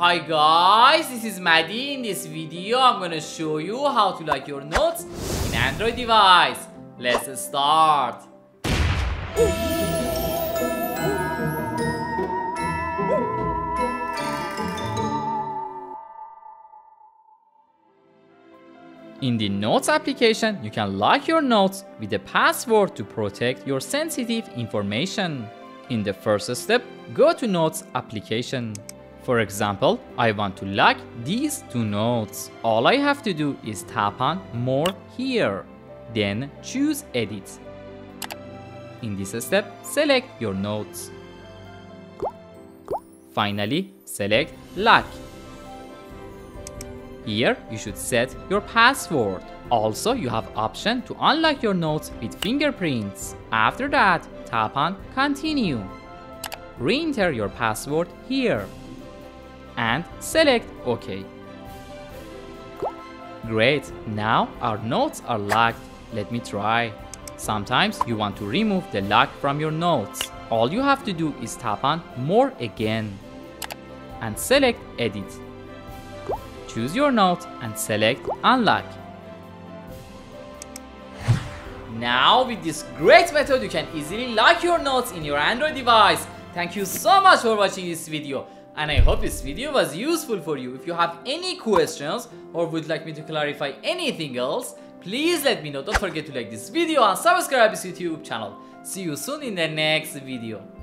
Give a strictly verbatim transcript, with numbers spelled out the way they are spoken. Hi guys, this is Maddie. In this video I'm gonna show you how to like your notes in Android device. Let's start. In the Notes application, you can lock your notes with a password to protect your sensitive information. In the first step, go to Notes application. For example, I want to lock these two notes. All I have to do is tap on More here, then choose Edit. In this step, select your notes. Finally, select Lock. Here, you should set your password. Also, you have option to unlock your notes with fingerprints. After that, tap on Continue. Re-enter your password here. And select OK. Great, now our notes are locked. Let me try. Sometimes you want to remove the lock from your notes. All you have to do is tap on More again. And select Edit. Choose your note and select Unlock. Now with this great method you can easily lock your notes in your Android device. Thank you so much for watching this video and I hope this video was useful for you. If you have any questions or would like me to clarify anything else, please let me know. Don't forget to like this video and subscribe to this YouTube channel. See you soon in the next video.